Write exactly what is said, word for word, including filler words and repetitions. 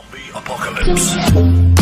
Zombie apocalypse.